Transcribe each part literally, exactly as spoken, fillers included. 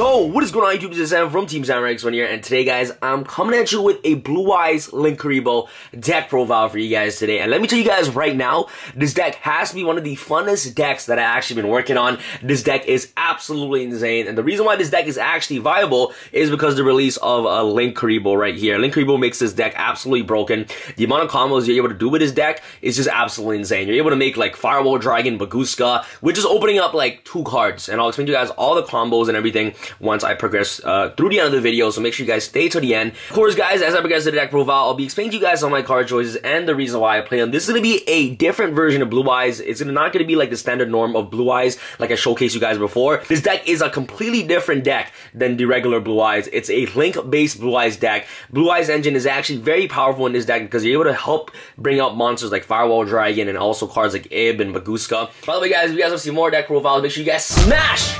So, what is going on YouTube? This is Sam from Team Samurai X one here, and today guys, I'm coming at you with a Blue Eyes Linkuriboh deck profile for you guys today. And let me tell you guys right now, this deck has to be one of the funnest decks that I've actually been working on. This deck is absolutely insane, and the reason why this deck is actually viable is because of the release of uh, Linkuriboh right here. Linkuriboh makes this deck absolutely broken. The amount of combos you're able to do with this deck is just absolutely insane. You're able to make like Firewall Dragon, Bagooska, which is opening up like two cards, and I'll explain to you guys all the combos and everything once I progress uh, through the end of the video, so make sure you guys stay till the end. Of course, guys, as I progress to the deck profile, I'll be explaining to you guys all my card choices and the reason why I play them. This is going to be a different version of Blue Eyes. It's not going to be like the standard norm of Blue Eyes, like I showcased you guys before. This deck is a completely different deck than the regular Blue Eyes. It's a Link-based Blue Eyes deck. Blue Eyes Engine is actually very powerful in this deck because you're able to help bring out monsters like Firewall Dragon and also cards like Ib and Bagooska. By the way, guys, if you guys want to see more deck profiles, make sure you guys smash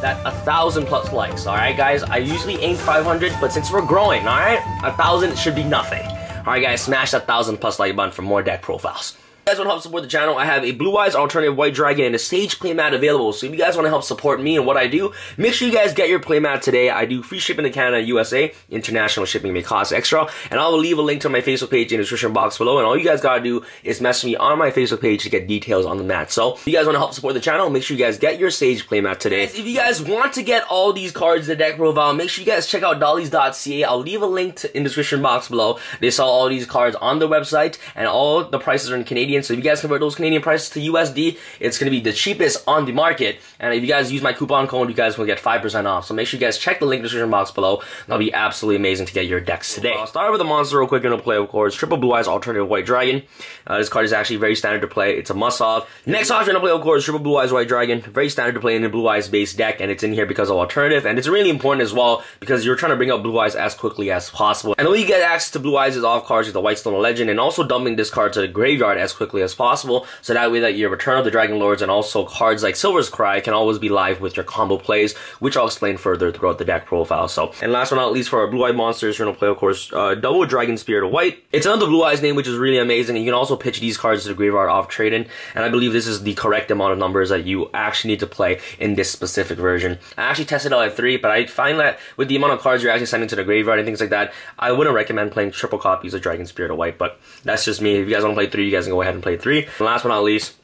that a thousand plus likes, alright guys? I usually aim five hundred, but since we're growing, alright? A thousand should be nothing. Alright guys, smash that thousand plus like button for more deck profiles. If you guys want to help support the channel, I have a Blue Eyes Alternative White Dragon and a Sage playmat available, so if you guys want to help support me and what I do, make sure you guys get your playmat today. I do free shipping to Canada, U S A. International shipping may cost extra, and I will leave a link to my Facebook page in the description box below, and all you guys gotta do is message me on my Facebook page to get details on the mat. So if you guys want to help support the channel, make sure you guys get your Sage playmat today. If you guys want to get all these cards in the deck profile, make sure you guys check out dollies dot c a. I'll leave a link to, in the description box below. They sell all these cards on their website, and all the prices are in Canadian. So if you guys convert those Canadian prices to U S D, it's going to be the cheapest on the market. And if you guys use my coupon code, you guys will get five percent off. So make sure you guys check the link in the description box below. That'll be absolutely amazing to get your decks today. I'll start with a monster real quick. I'm going to play, of course, Triple Blue Eyes Alternative White Dragon. Uh, this card is actually very standard to play. It's a must-off. Next option I'm going to play, of course, Triple Blue Eyes White Dragon. Very standard to play in the Blue Eyes based deck. And it's in here because of Alternative. And it's really important as well because you're trying to bring up Blue Eyes as quickly as possible. And the way you get access to Blue Eyes is off cards with the White Stone of Legend and also dumping this card to the graveyard as quickly as possible, so that way that your Return of the Dragon Lords and also cards like Silver's Cry can always be live with your combo plays, which I'll explain further throughout the deck profile. So, and last but not least for our Blue Eye monsters, we're going to play, of course, uh, Double Dragon Spirit of White. It's another Blue Eyes name, which is really amazing. You can also pitch these cards to the graveyard off Trade-in, and I believe this is the correct amount of numbers that you actually need to play in this specific version. I actually tested out at three, but I find that with the amount of cards you're actually sending to the graveyard and things like that, I wouldn't recommend playing triple copies of Dragon Spirit of White, but that's just me. If you guys want to play three, you guys can go ahead and play three. And last but not least,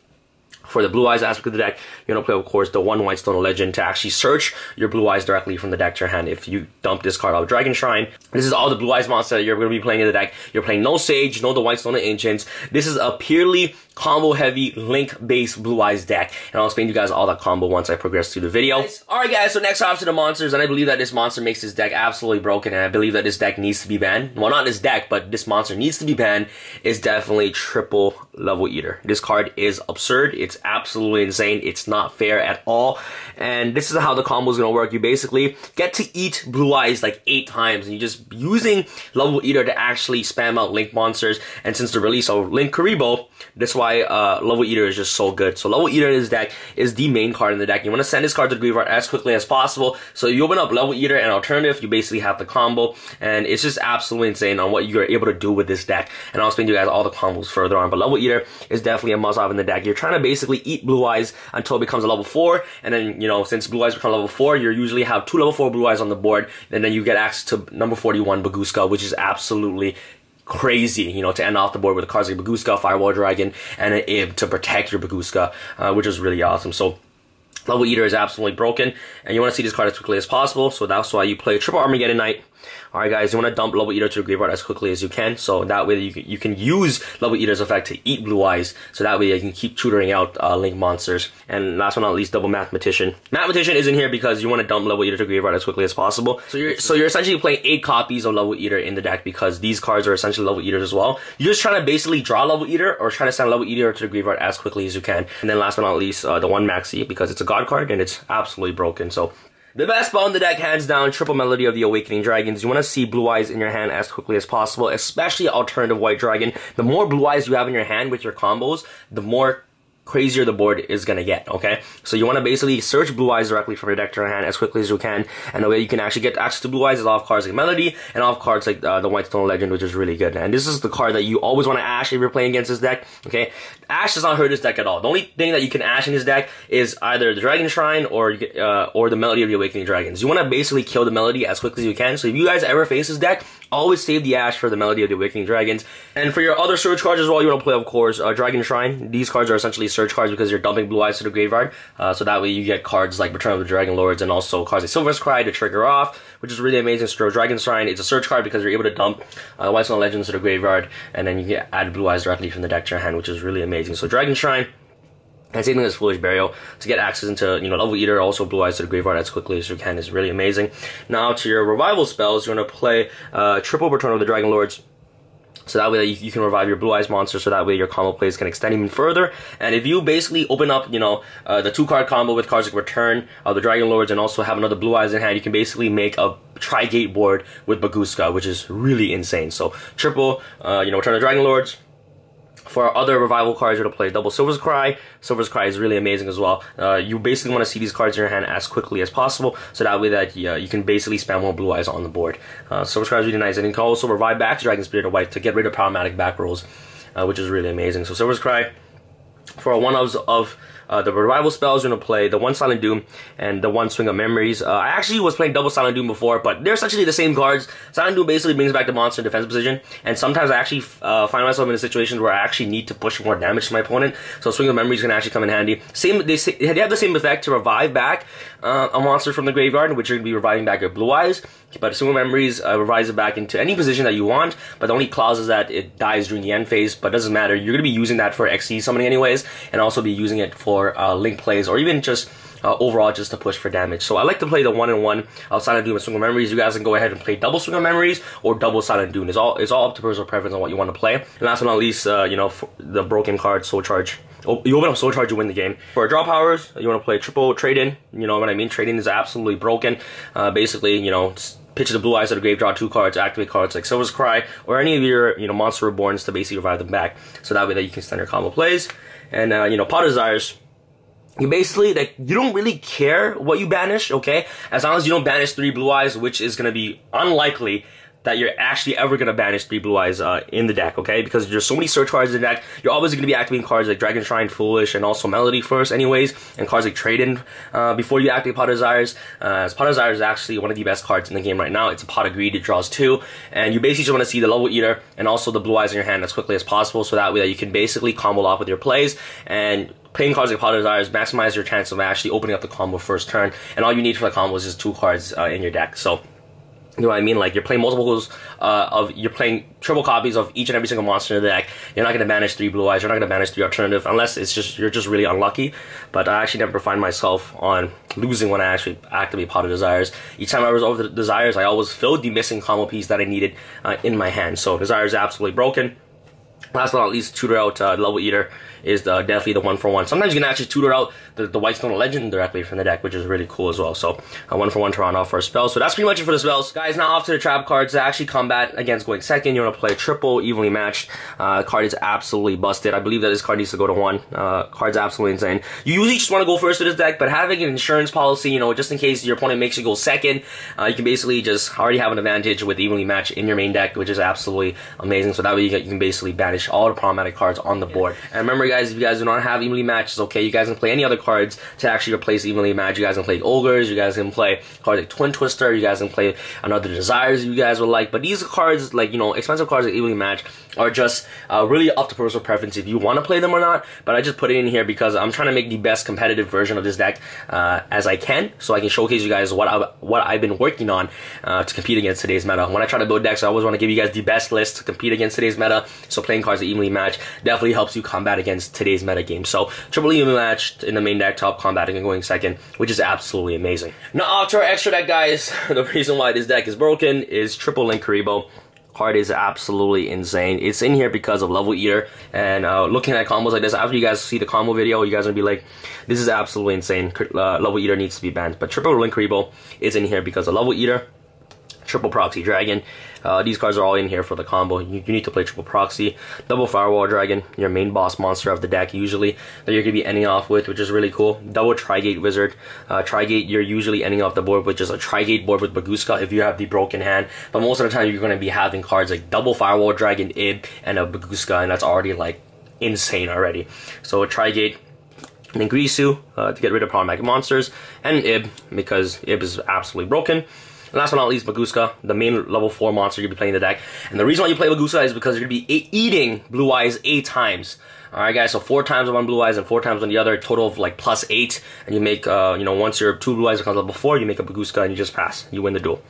for the Blue Eyes aspect of the deck, you're going to play, of course, the one White Stone of Legend to actually search your Blue Eyes directly from the deck to your hand if you dump this card out. Dragon Shrine. This is all the Blue Eyes monster that you're going to be playing in the deck. You're playing no Sage, no the White Stone of Ancients. This is a purely combo-heavy, Link-based Blue Eyes deck. And I'll explain to you guys all that combo once I progress through the video. Alright guys, so next option of monsters, and I believe that this monster makes this deck absolutely broken, and I believe that this deck needs to be banned. Well, not this deck, but this monster needs to be banned, is definitely Triple Level Eater. This card is absurd. It's absolutely insane. It's not fair at all. And this is how the combo is going to work. You basically get to eat Blue Eyes like eight times, and you're just using Level Eater to actually spam out Link monsters. And since the release of Linkuriboh, that's why Uh, Level Eater is just so good. So Level Eater in this deck is the main card in the deck. You want to send this card to the graveyard as quickly as possible. So you open up Level Eater and Alternative, you basically have the combo, and it's just absolutely insane on what you're able to do with this deck. And I'll explain to you guys all the combos further on, but Level Eater is definitely a must-have in the deck. You're trying to basically eat Blue Eyes until it becomes a level four, and then, you know, since Blue Eyes become level four, you usually have two level four Blue Eyes on the board, and then you get access to number forty-one Bagooska, which is absolutely crazy, you know, to end off the board with cards like Bagooska, Firewall Dragon, and an Ib to protect your Bagooska, uh, which is really awesome. So Level Eater is absolutely broken, and you want to see this card as quickly as possible, so that's why you play Triple Armageddon Knight. Alright guys, you want to dump Level Eater to the graveyard as quickly as you can, so that way you can, you can use Level Eater's effect to eat Blue Eyes, so that way you can keep tutoring out uh, Link monsters. And last but not least, Double Mathematician. Mathematician is in here because you want to dump Level Eater to the graveyard as quickly as possible. So you're so you're essentially playing eight copies of Level Eater in the deck because these cards are essentially Level Eaters as well. You're just trying to basically draw Level Eater or try to send Level Eater to the graveyard as quickly as you can. And then last but not least, uh, the one Maxi, because it's a god card and it's absolutely broken. So the best spell in the deck, hands down, Triple Melody of the Awakening Dragons. You want to see Blue Eyes in your hand as quickly as possible, especially Alternative White Dragon. The more Blue Eyes you have in your hand with your combos, the more crazier the board is going to get, okay? So you want to basically search Blue Eyes directly from your deck to your hand as quickly as you can, and the way you can actually get access to Blue Eyes is off cards like Melody and off cards like uh, the White Stone of Legend, which is really good. And this is the card that you always want to Ash if you're playing against this deck, okay? Ash does not hurt his deck at all. The only thing that you can Ash in his deck is either the Dragon Shrine or uh, or the Melody of the Awakening Dragons. You want to basically kill the Melody as quickly as you can, so if you guys ever face this deck, always save the Ash for the Melody of the Awakening Dragons. And for your other search cards as well, you want to play, of course, uh, Dragon Shrine. These cards are essentially search cards because you're dumping Blue Eyes to the graveyard, uh, so that way you get cards like Return of the Dragon Lords and also cards like Silver's Cry to trigger off, which is really amazing. So Dragon Shrine, it's a search card because you're able to dump uh, White Stone Legends to the graveyard, and then you get add Blue Eyes directly from the deck to your hand, which is really amazing. So Dragon Shrine, and same thing as Foolish Burial, to get access into, you know, Level Eater, also Blue Eyes to the graveyard as quickly as you can is really amazing. Now to your revival spells, you're going to play uh, triple Return of the Dragon Lords, so that way you, you can revive your Blue Eyes monster, so that way your combo plays can extend even further. And if you basically open up, you know, uh, the two card combo with cards like Return of the Dragon Lords and also have another Blue Eyes in hand, you can basically make a Trigate board with Bagooska, which is really insane. So triple, uh, you know, Return of the Dragon Lords. For our other revival cards, you're going to play double Silver's Cry. Silver's Cry is really amazing as well. Uh, you basically want to see these cards in your hand as quickly as possible, so that way that uh, you can basically spam more Blue Eyes on the board. Uh, Silver's Cry is really nice, and you can also revive back to Dragon Spirit of White to get rid of problematic back rolls, uh, which is really amazing. So Silver's Cry. For our one-ups of uh, the revival spells, you're going to play the one Silent Doom and the one Swing of Memories. Uh, I actually was playing double Silent Doom before, but they're essentially the same cards. Silent Doom basically brings back the monster in defensive position, and sometimes I actually uh, find myself in a situation where I actually need to push more damage to my opponent, so Swing of Memories can actually come in handy. Same, they, they have the same effect to revive back uh, a monster from the graveyard, which you're going to be reviving back your Blue Eyes, but Swing of Memories uh, revives it back into any position that you want, but the only clause is that it dies during the end phase, but it doesn't matter. You're going to be using that for X C summoning anyways, and also be using it for uh, link plays or even just uh, overall just to push for damage. So I like to play the one and one of Silent Doom and Swing of Memories. You guys can go ahead and play double Swing of Memories or double Silent Doom. It's all it's all up to personal preference on what you want to play. And last but not least, uh, you know, the broken card Soul Charge. You open up Soul Charge, you win the game. For draw powers, you want to play triple Trade-in. You know what I mean? Trade-in is absolutely broken. Uh, basically, you know, pitch the Blue Eyes at a grave, draw two cards, activate cards like Silver's Cry or any of your, you know, Monster Reborns to basically revive them back. So that way that you can stand your combo plays. And, uh, you know, Pot of Desires. You basically, like, you don't really care what you banish, okay? As long as you don't banish three Blue Eyes, which is going to be unlikely that you're actually ever going to banish three Blue Eyes uh, in the deck, okay? Because there's so many search cards in the deck, you're always going to be activating cards like Dragon Shrine, Foolish, and also Melody first anyways, and cards like Trade-in uh, before you activate Pot of Desires. Uh, Pot of Desires is actually one of the best cards in the game right now. It's a Pot of Greed, it draws two, and you basically just want to see the Level Eater and also the Blue Eyes in your hand as quickly as possible, so that way that you can basically combo off with your plays, and playing cards like Pot of Desires maximize your chance of actually opening up the combo first turn, and all you need for the combo is just two cards uh, in your deck, so... You know what I mean? Like, you're playing multiples uh, of, you're playing triple copies of each and every single monster in the deck. You're not going to banish three Blue Eyes. You're not going to banish three Alternative, unless it's just, you're just really unlucky. But I actually never find myself on losing when I actually activate Pot of Desires. Each time I was over the Desires, I always filled the missing combo piece that I needed uh, in my hand. So Desires is absolutely broken. Last but not least, tutor out uh, Level Eater is the, definitely the one for one. Sometimes you can actually tutor out the, the White Stone of Legend directly from the deck, which is really cool as well. So uh, one for one to round off our spells. So that's pretty much it for the spells, guys. Now off to the trap cards that actually combat against going second. You want to play triple Evenly Matched. Uh, card is absolutely busted. I believe that this card needs to go to one. Uh, card's absolutely insane. You usually just want to go first with this deck, but having an insurance policy, you know, just in case your opponent makes you go second, uh, you can basically just already have an advantage with Evenly Matched in your main deck, which is absolutely amazing. So that way you can, you can basically banish all the problematic cards on the board. And remember, guys, if you guys do not have Evenly Matched, it's okay. You guys can play any other cards to actually replace Evenly Matched. You guys can play Ogres. You guys can play cards like Twin Twister. You guys can play another Desires if you guys would like. But these cards, like, you know, expensive cards like Evenly Matched, are just uh, really up to personal preference if you want to play them or not. But I just put it in here because I'm trying to make the best competitive version of this deck uh, as I can, so I can showcase you guys what I've, what I've been working on uh, to compete against today's meta. When I try to build decks, I always want to give you guys the best list to compete against today's meta. So playing cards that Evenly Match definitely helps you combat against today's meta game. So triple Evenly Matched in the main deck, top combating and going second, which is absolutely amazing. Now off to our extra deck, guys. The reason why this deck is broken is triple Linkuriboh. Card is absolutely insane. It's in here because of Level Eater, and uh, looking at combos like this, after you guys see the combo video, you guys will be like, this is absolutely insane. Uh, Level Eater needs to be banned. But triple Linkuriboh is in here because of Level Eater. Triple Proxy Dragon. Uh, these cards are all in here for the combo. You, you need to play Triple Proxy. Double Firewall Dragon, your main boss monster of the deck usually, that you're going to be ending off with, which is really cool. Double Trigate Wizard. Uh, Trigate, you're usually ending off the board with just a Trigate board with Bagooska if you have the broken hand. But most of the time, you're going to be having cards like Double Firewall Dragon, Ib, and a Bagooska, and that's already like insane already. So a Trigate, Ingrisu uh, to get rid of problematic monsters, and Ib because Ib is absolutely broken. And last but not least, Bagooska, the main level four monster you'll be playing in the deck. And the reason why you play Bagooska is because you're going to be eight, eating Blue Eyes eight times. Alright guys, so four times on one Blue Eyes and four times on the other, total of like plus eight. And you make, uh, you know, once your two Blue Eyes becomes level four, you make a Bagooska and you just pass. You win the duel.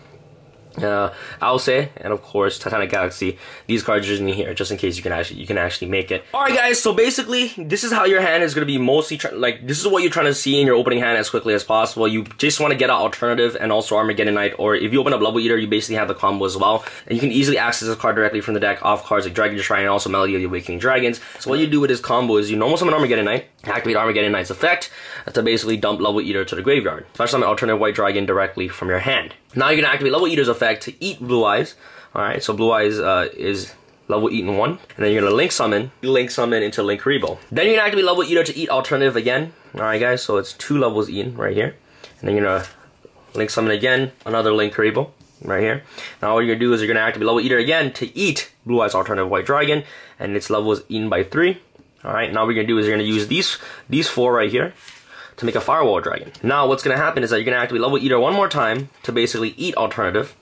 Uh, I'll say, and of course, Titanic Galaxy. These cards are in here just in case you can actually you can actually make it. All right, guys. So basically, this is how your hand is gonna be mostly like. This is what you're trying to see in your opening hand as quickly as possible. You just want to get an alternative and also Armageddon Knight, or if you open up Level Eater, you basically have the combo as well. And you can easily access this card directly from the deck off cards like Dragon Shrine and also Melody of the Awakening Dragons. So what you do with this combo is you normal summon Armageddon Knight, activate Armageddon Knight's effect to basically dump Level Eater to the graveyard. Flash summon Alternative White Dragon directly from your hand. Now you're gonna activate Level Eater's effect to eat Blue Eyes. Alright, so Blue Eyes uh, is level eaten one. And then you're going to Link Summon. You Link Summon into Linkuriboh. Then you're going to activate Level Eater to eat Alternative again. Alright guys, so it's two levels eaten right here. And then you're going to Link Summon again, another Linkuriboh right here. Now what you're going to do is you're going to activate Level Eater again to eat Blue Eyes Alternative White Dragon. And its level is eaten by three. Alright, now what you're going to do is you're going to use these, these four right here to make a Firewall Dragon. Now what's going to happen is that you're going to activate Level Eater one more time to basically eat Alternative.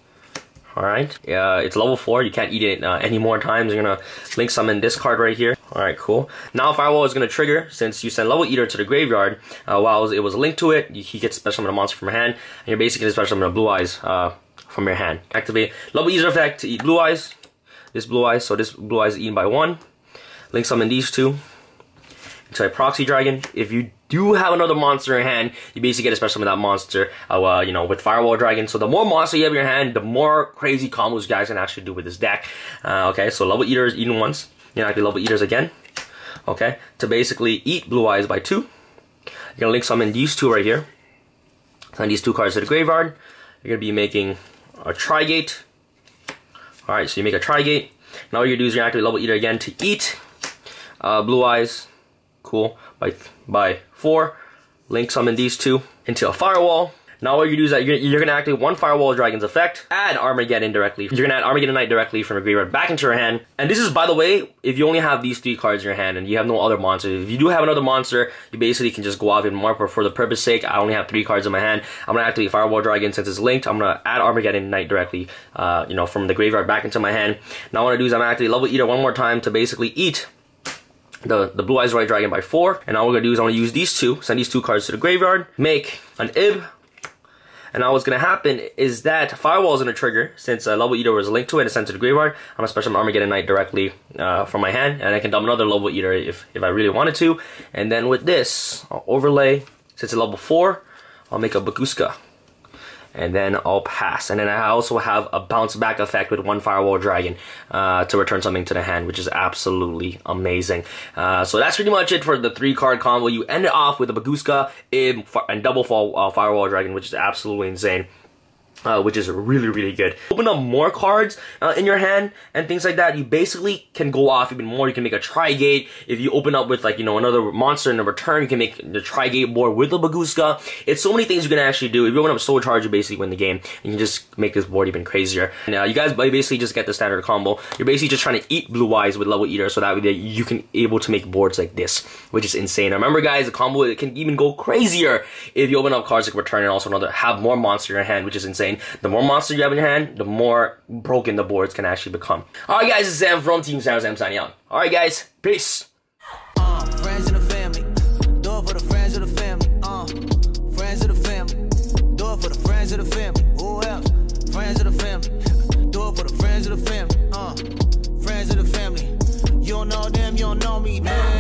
Alright, uh, it's level four, you can't eat it uh, any more times. You're going to Link Summon this card right here. Alright, cool. Now Firewall is going to trigger, since you send Level Eater to the graveyard, uh, while it was linked to it, you, he gets Special Summon a monster from your hand, and you're basically Special Summon a Blue Eyes uh, from your hand. Activate Level Eater effect to eat Blue Eyes, this Blue Eyes, so this Blue Eyes is eaten by one. Link Summon these two into a Proxy Dragon. If you do have another monster in hand, you basically get a Special Summon that monster, uh, well, you know, with Firewall Dragon. So the more monster you have in your hand, the more crazy combos you guys can actually do with this deck. Uh, okay, so Level Eater is eaten once. You know, activate Level Eaters again. Okay, to basically eat Blue Eyes by two. You're gonna Link Summon these two right here. Send these two cards to the graveyard. You're gonna be making a Trigate. All right, so you make a Trigate. Now what you do is you activate Level Eater again to eat uh, Blue Eyes. Cool. By by four, Link Summon these two into a Firewall. Now what you do is that you're, you're gonna activate one Firewall Dragon's effect, add Armageddon directly. You're gonna add Armageddon Knight directly from your graveyard back into your hand. And this is, by the way, if you only have these three cards in your hand and you have no other monsters. If you do have another monster, you basically can just go out and mark. But for the purpose sake, I only have three cards in my hand. I'm gonna activate Firewall Dragon since it's linked. I'm gonna add Armageddon Knight directly, uh, you know, from the graveyard back into my hand. Now what I do is I'm gonna activate Level Eater one more time to basically eat The, the Blue Eyes White Dragon by four, and all we're gonna do is I'm gonna use these two, send these two cards to the graveyard, make an Ib, and now what's gonna happen is that Firewall is gonna trigger since uh, Level Eater was linked to it and sent to the graveyard. I'm gonna Special Summon Armageddon Knight directly uh, from my hand, and I can dump another Level Eater if if I really wanted to, and then with this I'll overlay since it's level four, I'll make a Bagooska. And then I'll pass. And then I also have a bounce back effect with one Firewall Dragon uh, to return something to the hand, which is absolutely amazing. Uh, so that's pretty much it for the three card combo. You end it off with a Bagooska, Ib, and double fall, uh, Firewall Dragon, which is absolutely insane. Uh, which is really, really good. Open up more cards uh, in your hand and things like that. You basically can go off even more. You can make a Trigate. If you open up with, like, you know, another monster in the return, you can make the Trigate board with the Bagooska. It's so many things you can actually do. If you open up Soul Charge, you basically win the game. You can just make this board even crazier. Now, uh, you guys basically just get the standard combo. You're basically just trying to eat Blue Eyes with Level Eater so that way you can able to make boards like this, which is insane. Now, remember, guys, the combo, it can even go crazier if you open up cards like return and also another have more monster in your hand, which is insane. The more monsters you have in your hand, the more broken the boards can actually become. Alright guys, it's Sam from Team Samurai X one signing out. Alright guys, peace! Uh, friends of the family, door for the friends of the family, uh, friends of the family, door for the friends of the family, who else? Friends of the family, door for the friends of the family, uh, friends of the family, you don't know them, you don't know me, man.